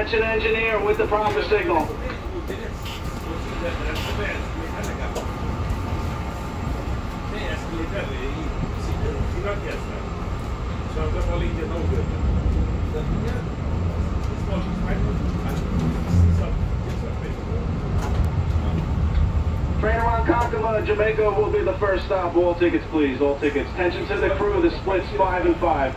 That's an engineer with the proper signal. Train Ronkonkoma, Jamaica will be the first stop. All tickets, please. All tickets. Attention to the crew. The split's 5 and 5.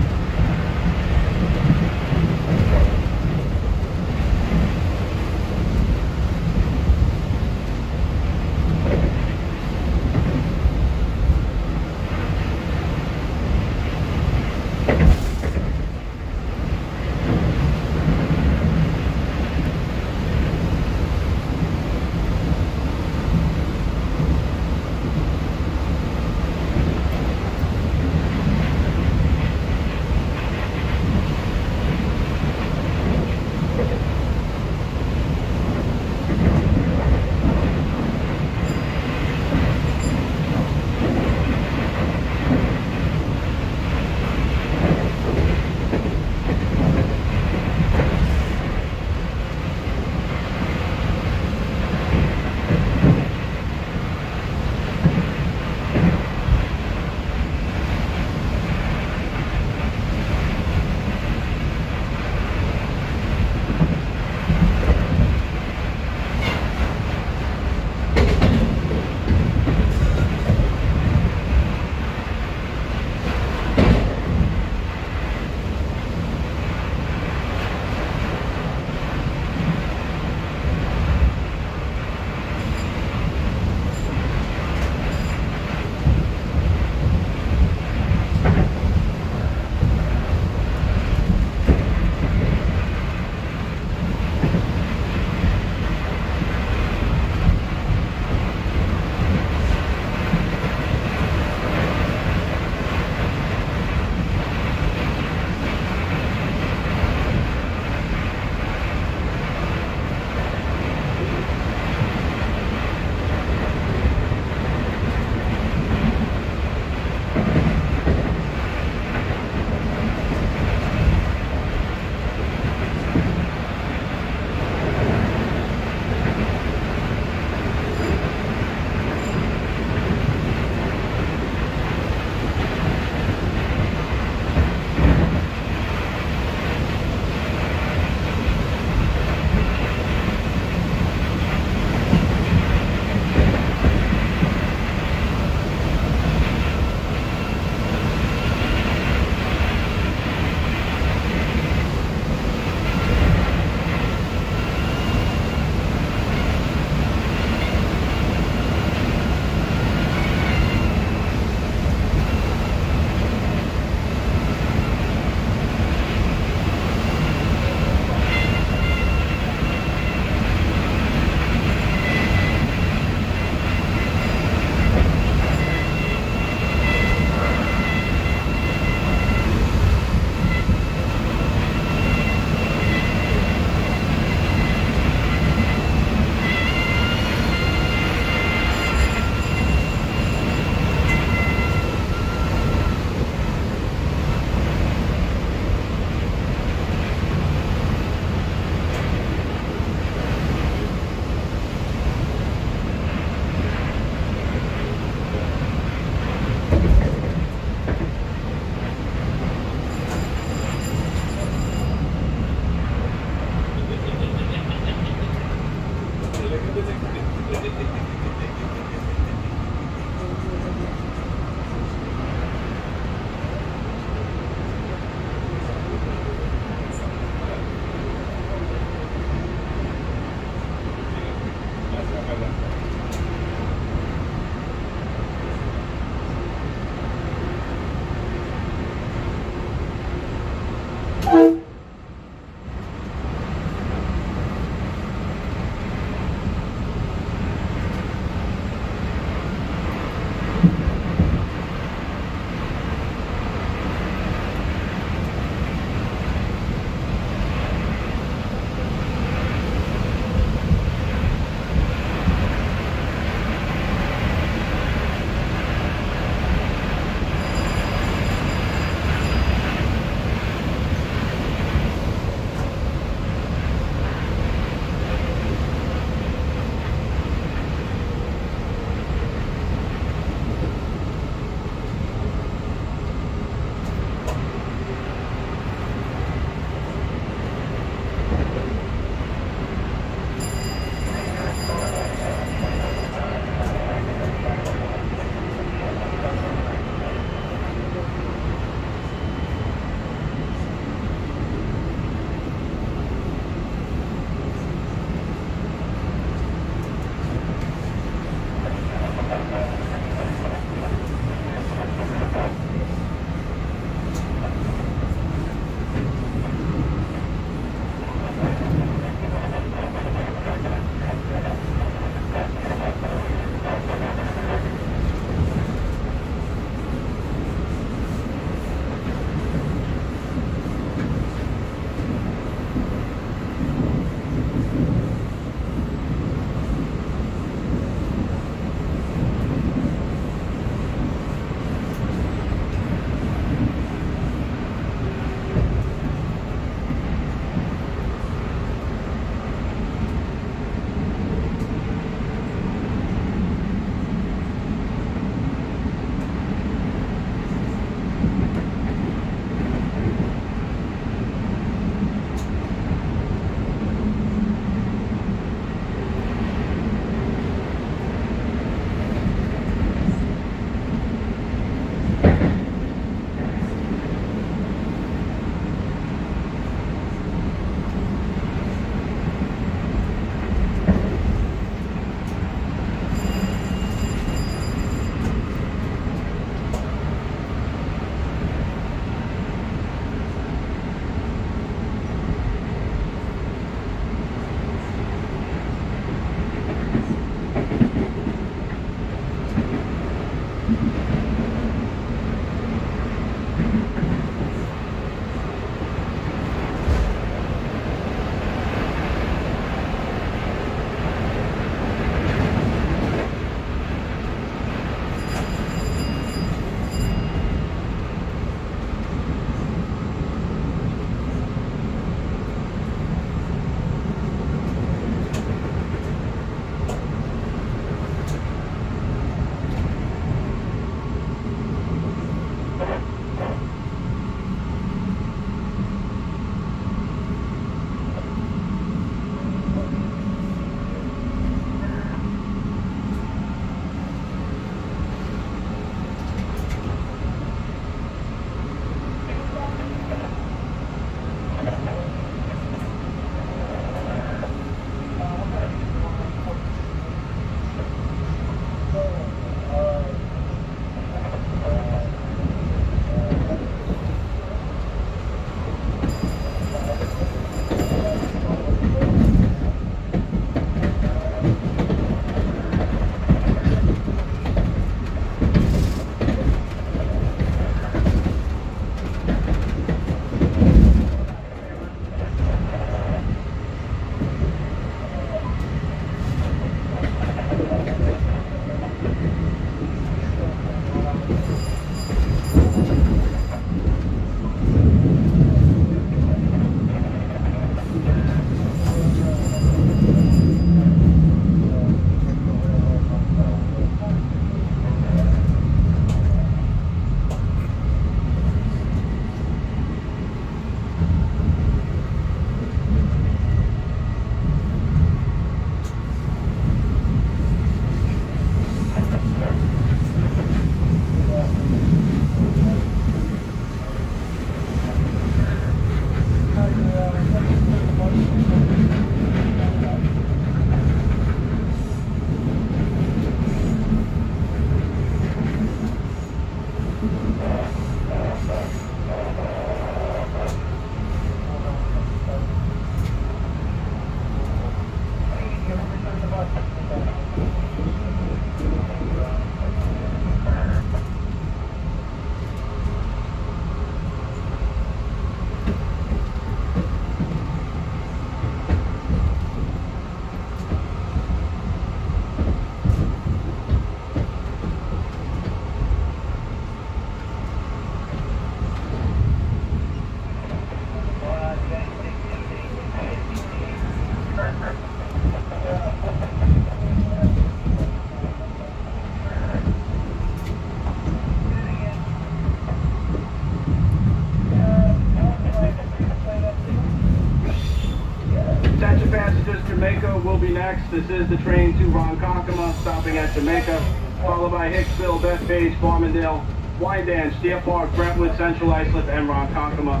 Attention passengers, Jamaica will be next. This is the train to Ronkonkoma, stopping at Jamaica, followed by Hicksville, Bethpage, Farmingdale, Wyandanch, Deer Park, Brentwood, Central Islip, and Ronkonkoma.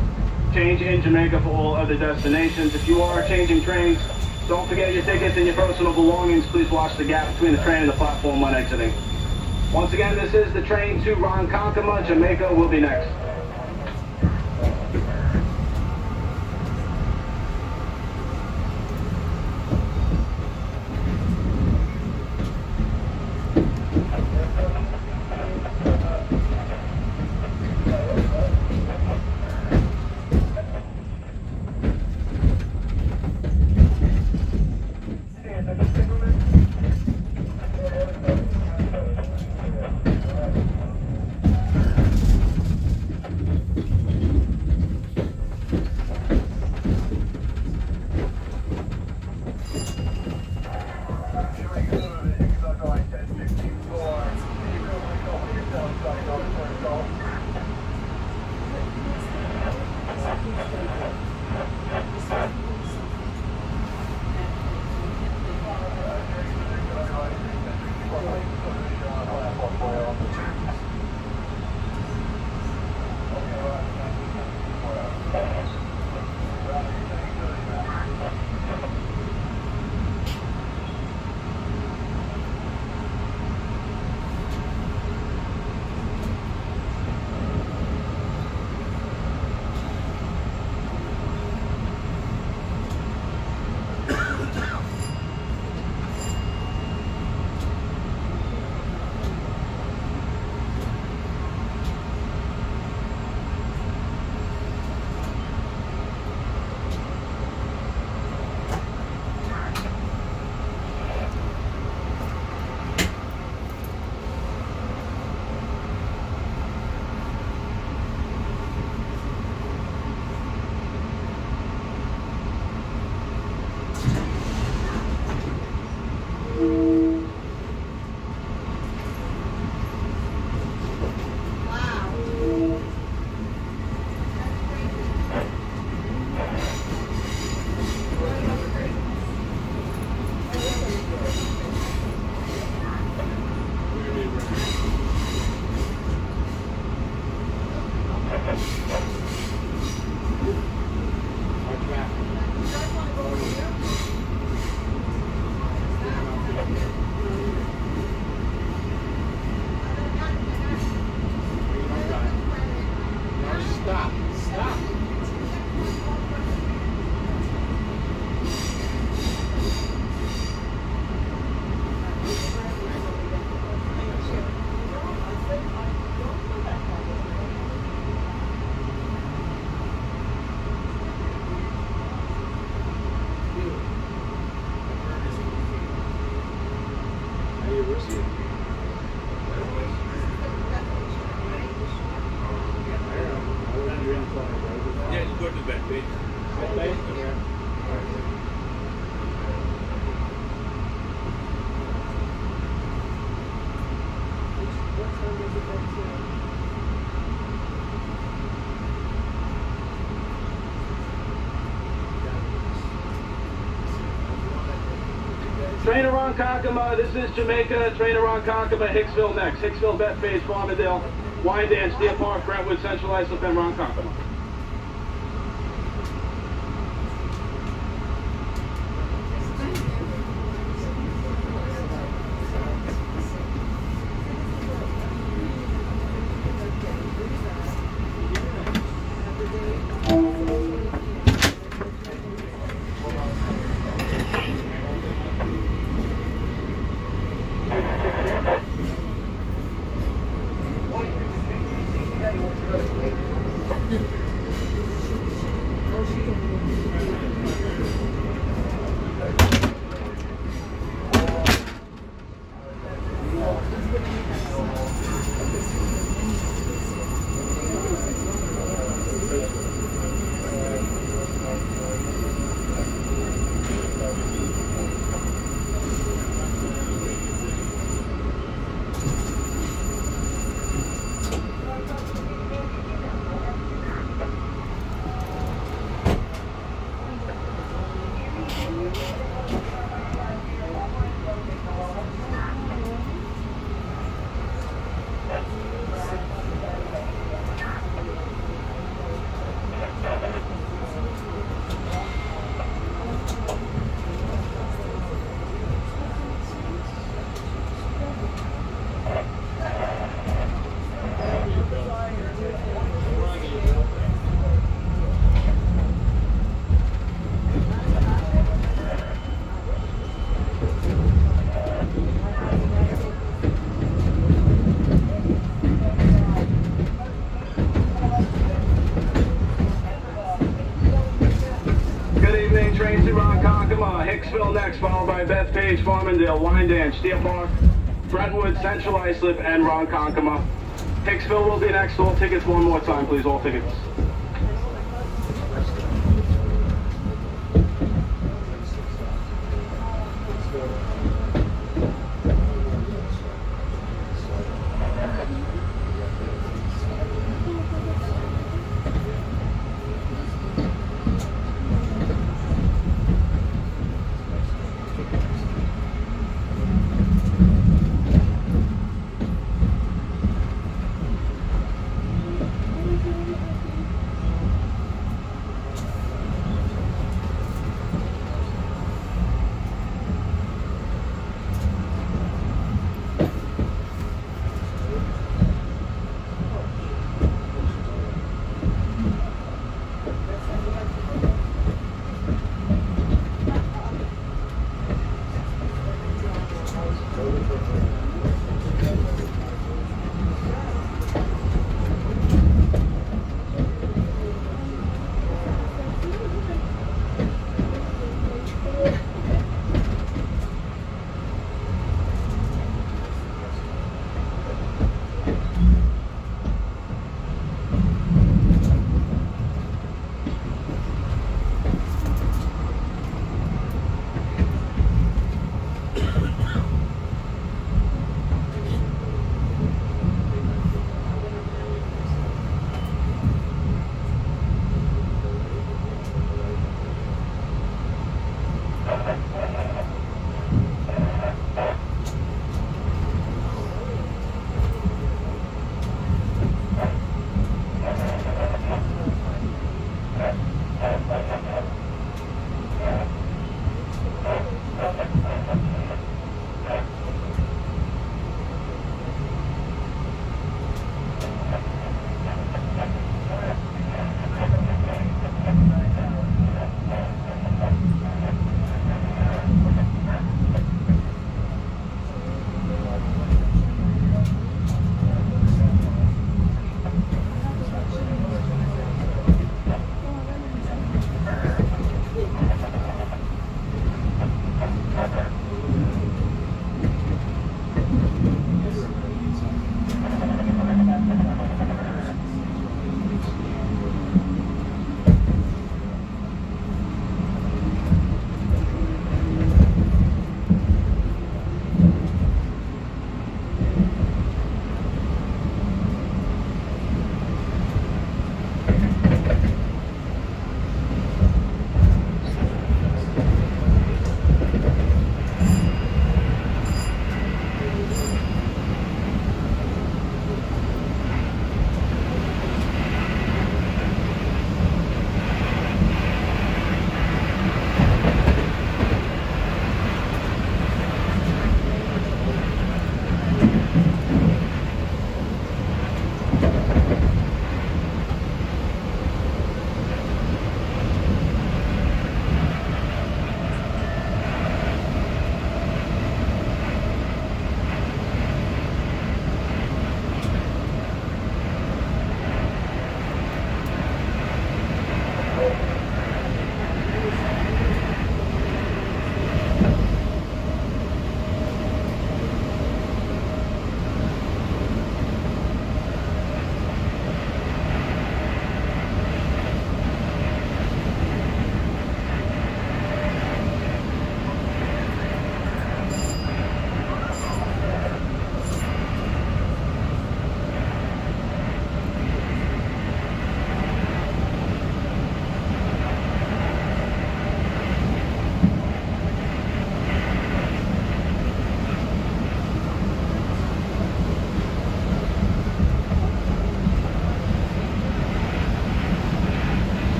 Change in Jamaica for all other destinations. If you are changing trains, don't forget your tickets and your personal belongings. Please watch the gap between the train and the platform when exiting. Once again, this is the train to Ronkonkoma. Jamaica will be next. Train to Ronkonkoma, this is Jamaica. Train to Ronkonkoma, Hicksville next. Hicksville, Bethpage, Farmingdale, Wyandanch, Deer Park, Brentwood, Central Islip, and Ronkonkoma. evening, Tracy, Ronkonkoma, Hicksville next, followed by Bethpage, Farmingdale, Wyandanch, Steel Park, Brentwood, Central Islip, and Ronkonkoma. Hicksville will be next. All tickets one more time, please, all tickets.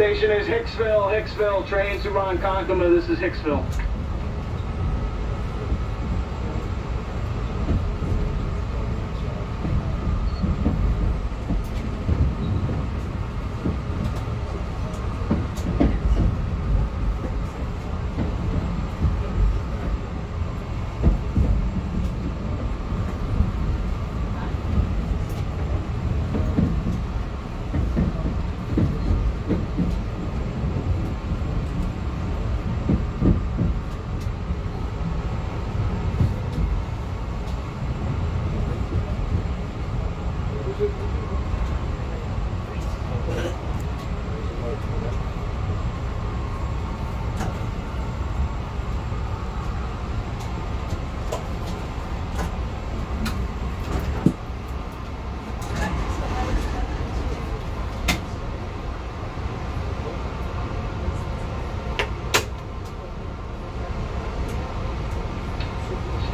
Station is Hicksville, Hicksville, train to Ronkonkoma, this is Hicksville.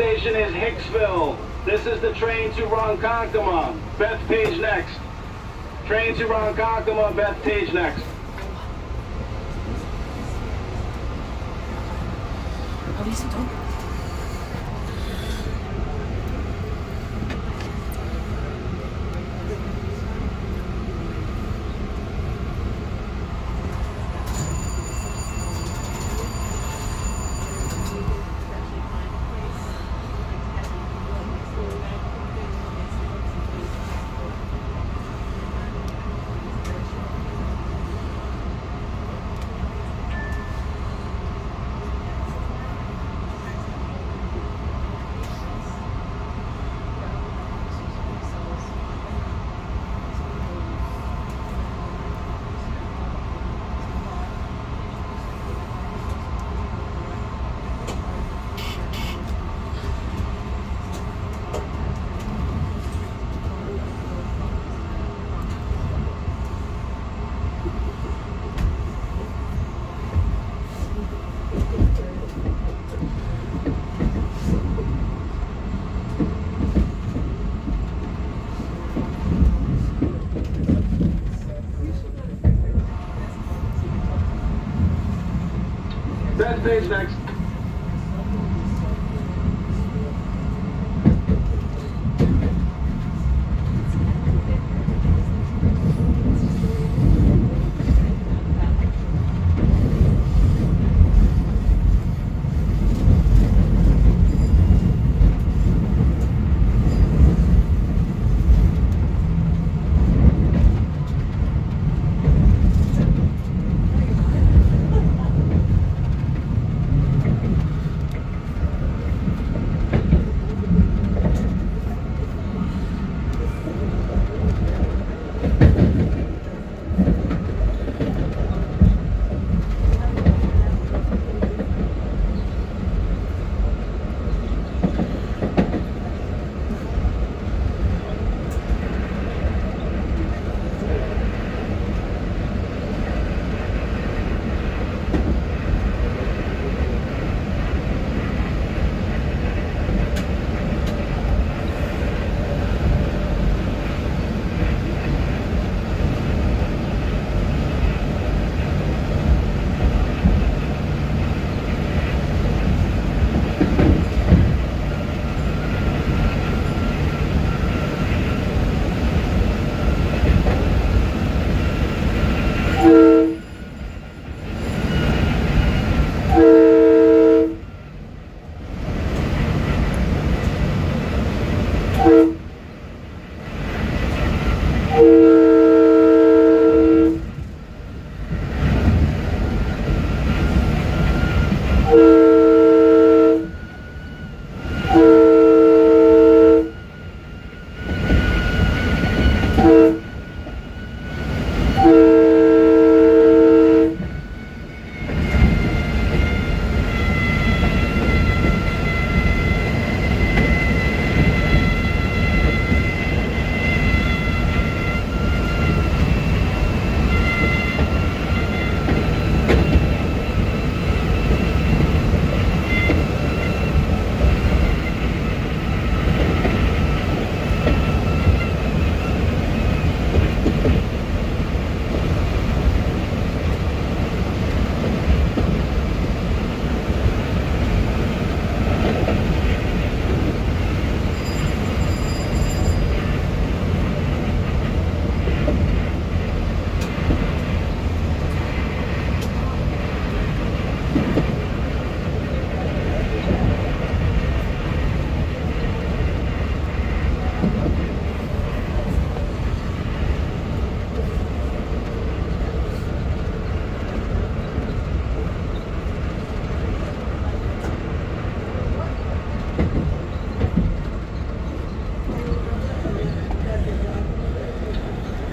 Station is Hicksville. This is the train to Ronkonkoma. Bethpage next. Train to Ronkonkoma, Bethpage next. Bethpage next.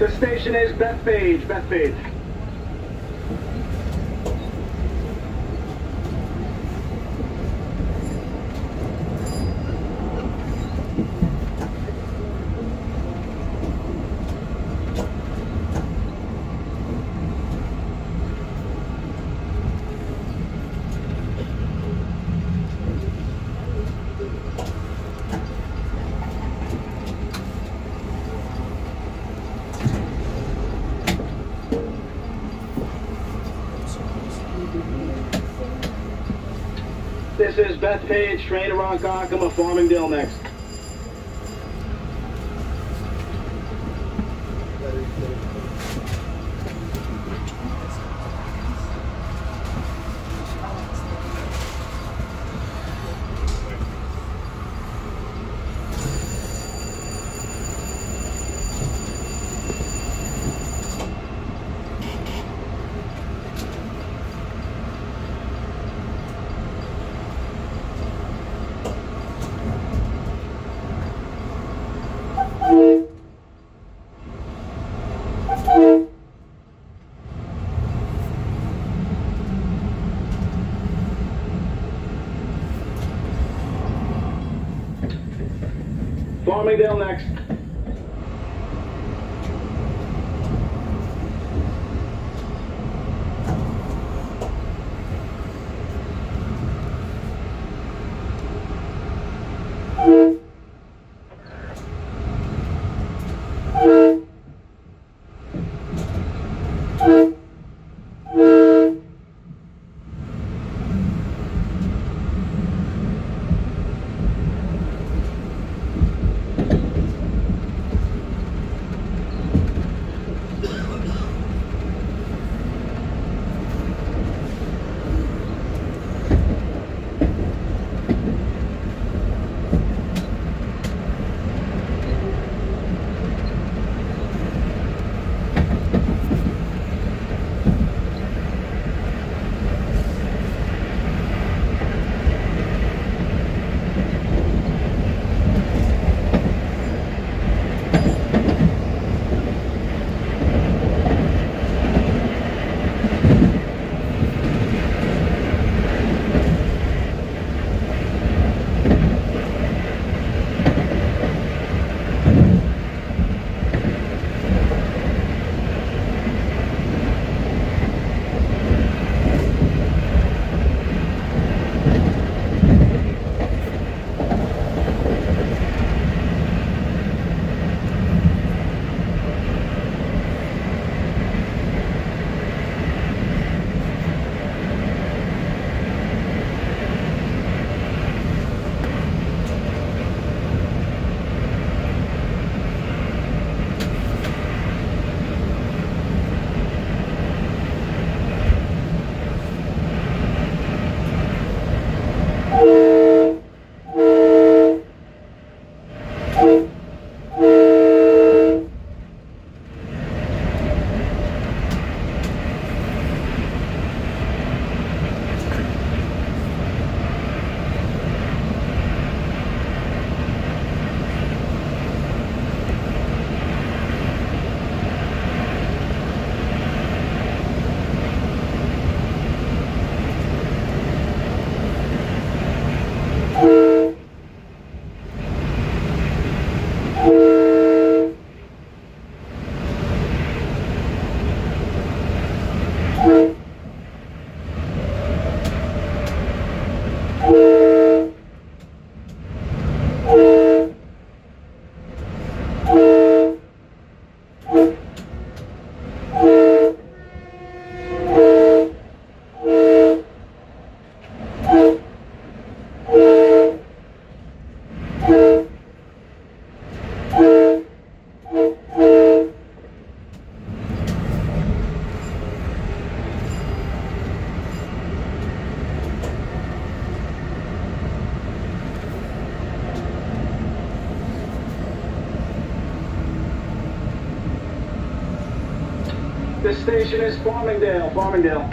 The station is Bethpage, Bethpage. This is Bethpage, train to Ronkonkoma, Farmingdale next. Farmingdale next. The station is Farmingdale, Farmingdale.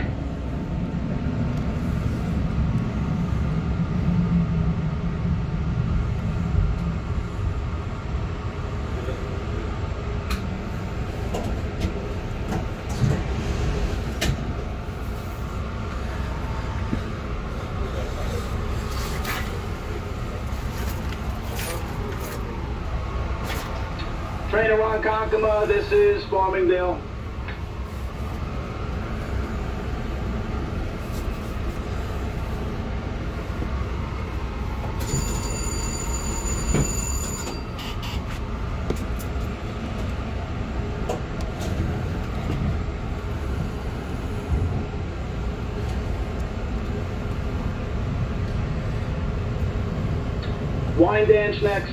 Trader Ronkonkoma, this is Farmingdale. Wyandanch next.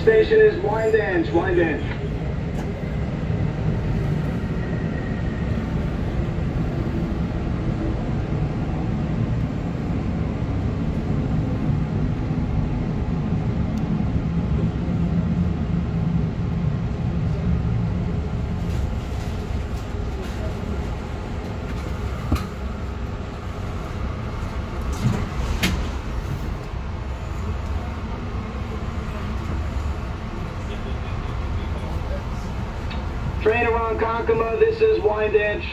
Station is Wyandanch. Train to Ronkonkoma, this is Wyandanch.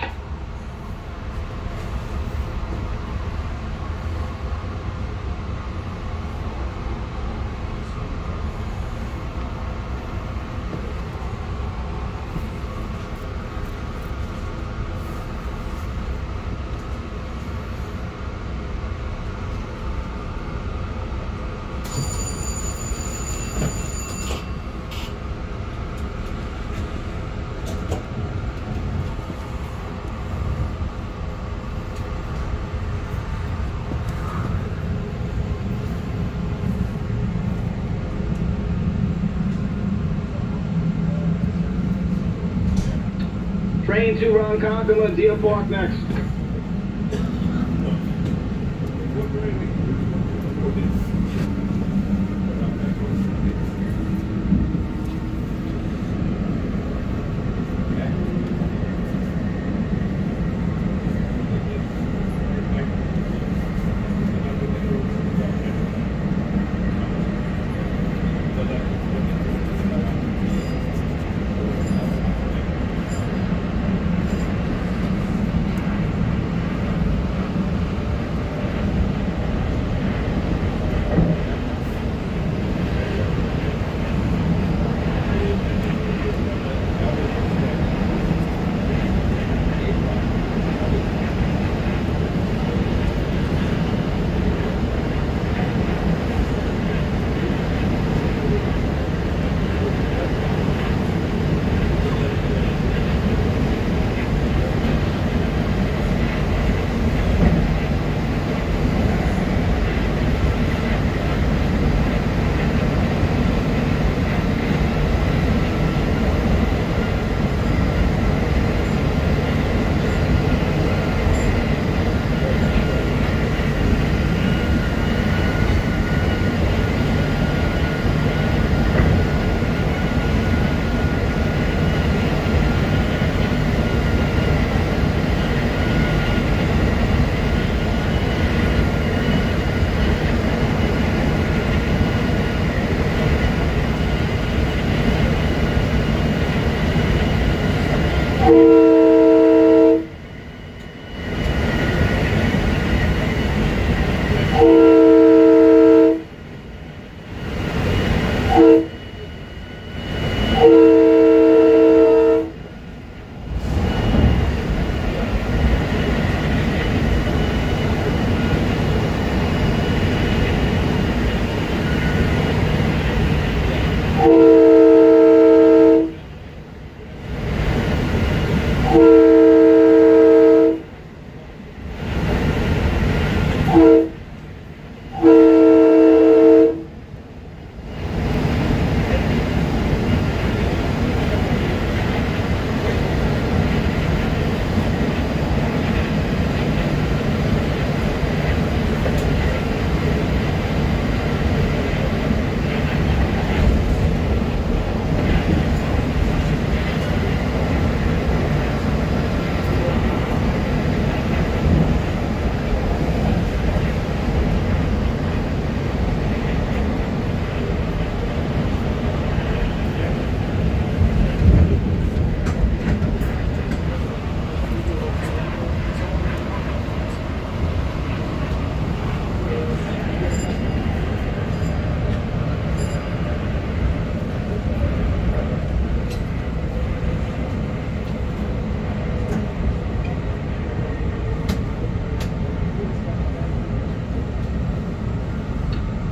Train to Ronkonkoma, Deer Park next.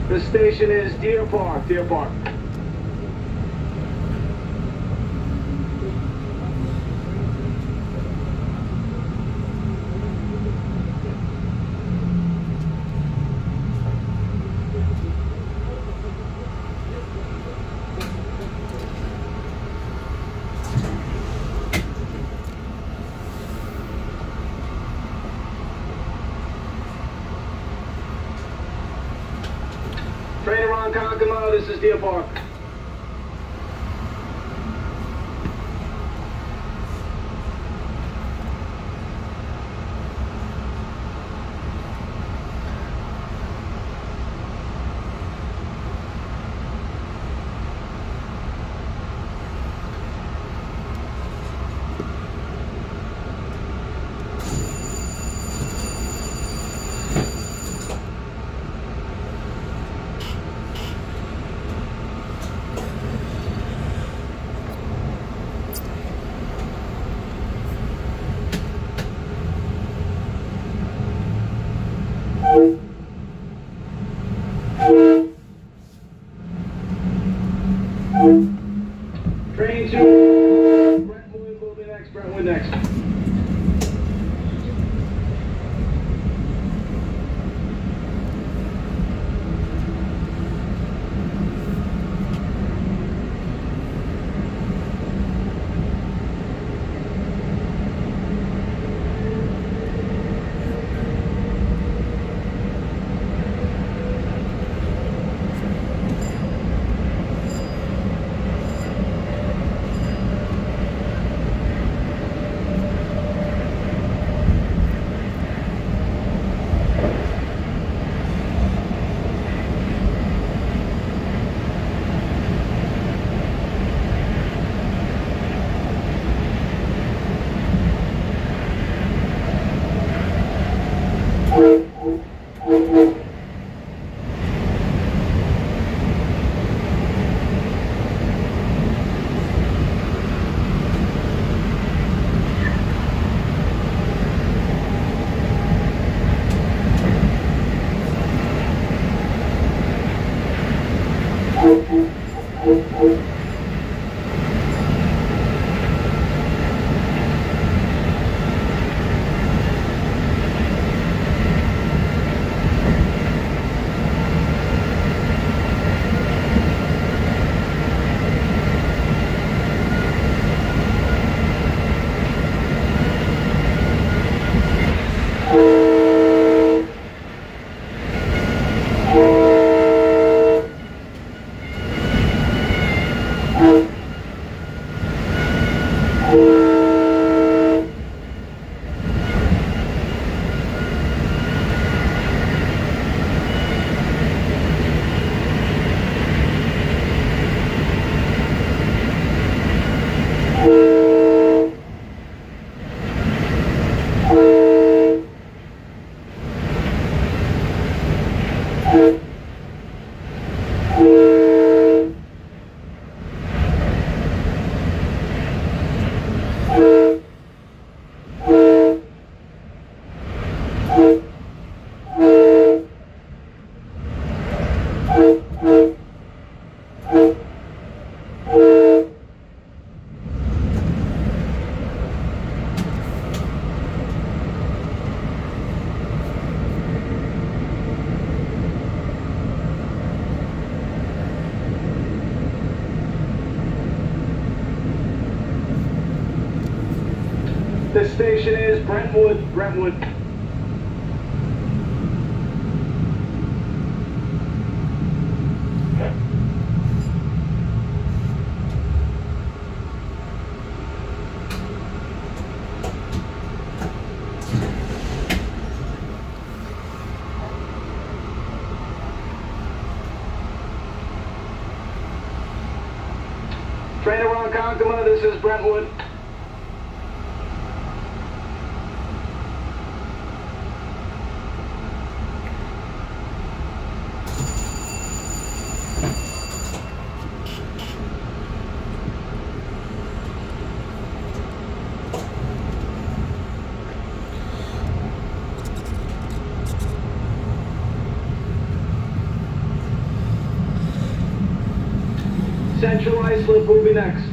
The station is Deer Park, Deer Park. Train to Ronkonkoma, this is Deer Park. Train two. Brent Wood will be next. Brent Wood next. The station is Brentwood, Brentwood. Train to Ronkonkoma, this is Brentwood. Central Islip will be next.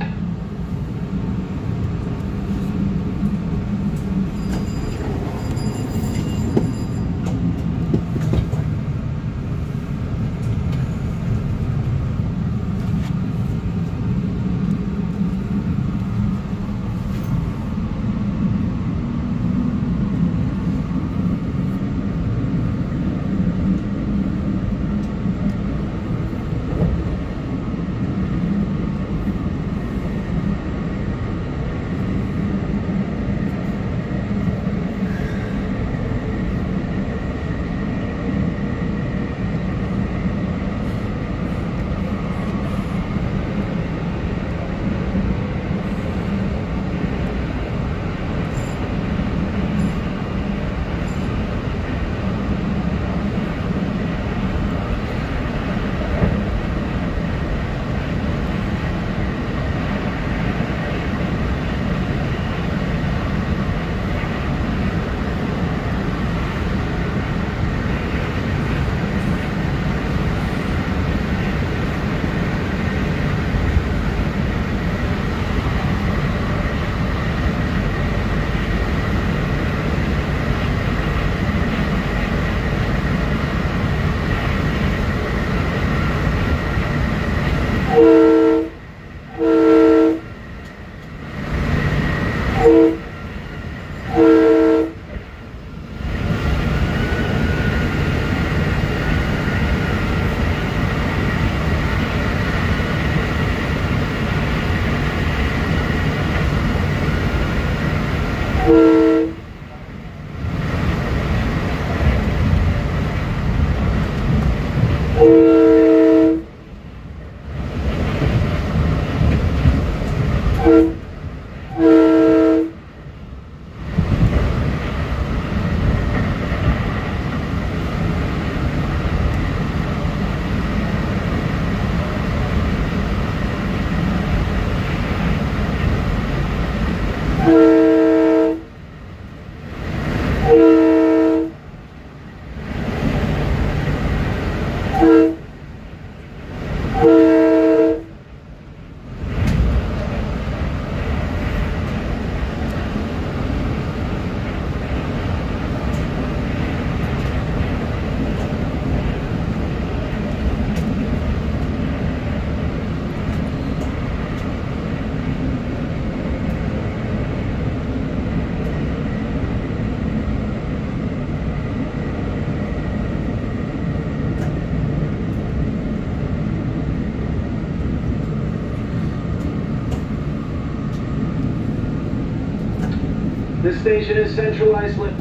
This station is Central Iceland.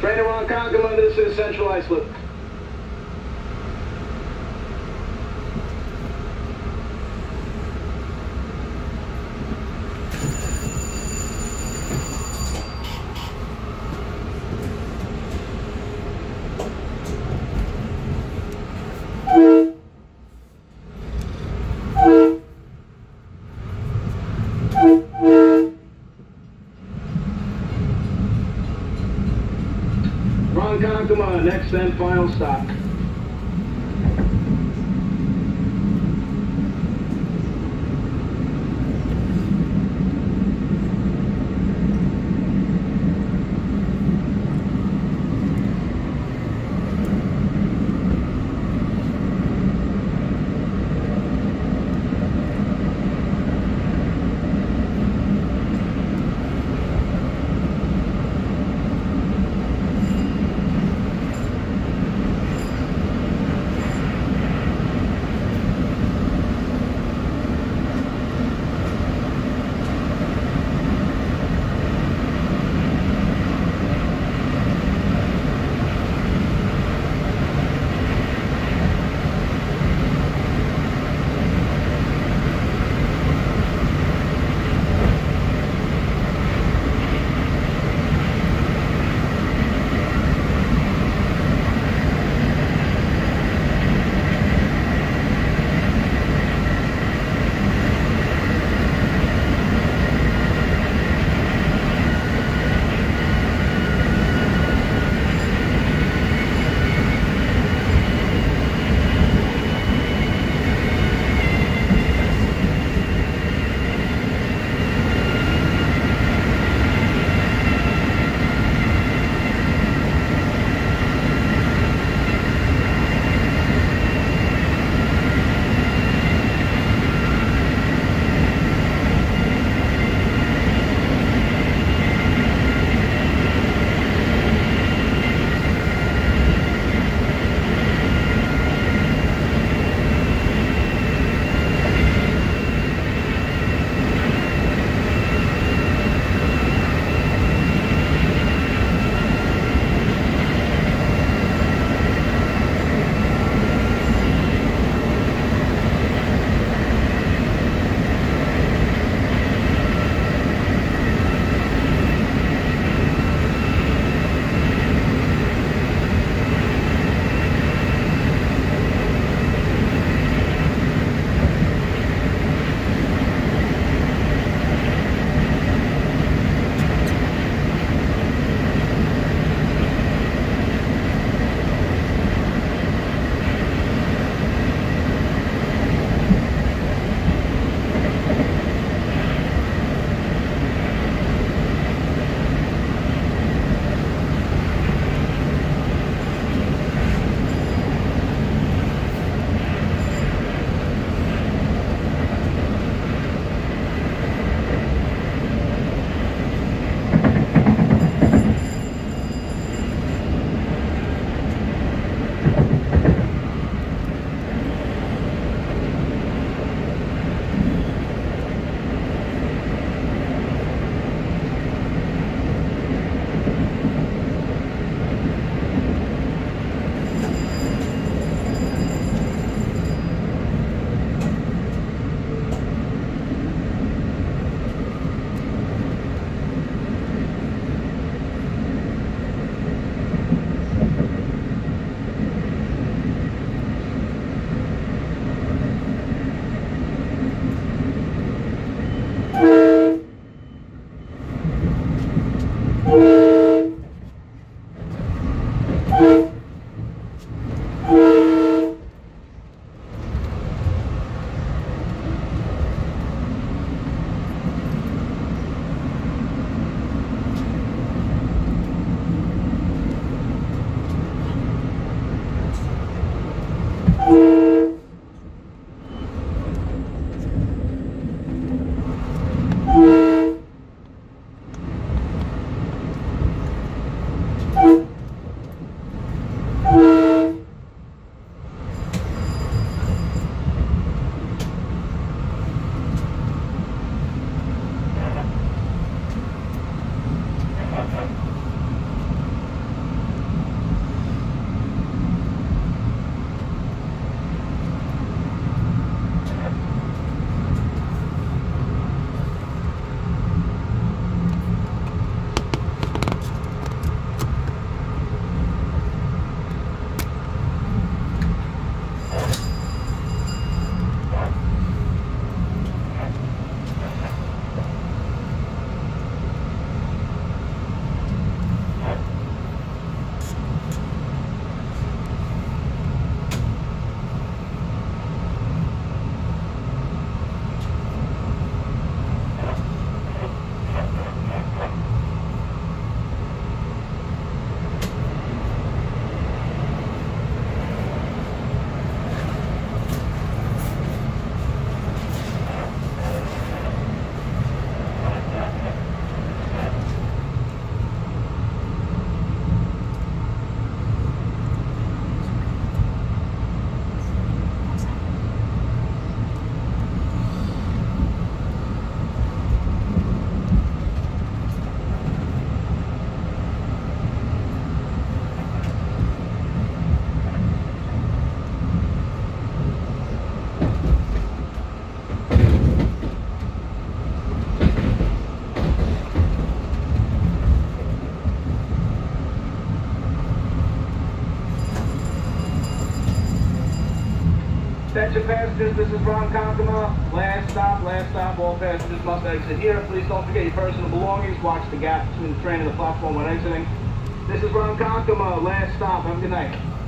Train to Ronkonkoma, this is Central Iceland. Ronkonkoma, next and final stop. Set your passengers, this is Ronkonkoma. Last stop, all passengers must exit here. Please don't forget your personal belongings. Watch the gap between the train and the platform when exiting. This is Ronkonkoma, last stop, have a good night.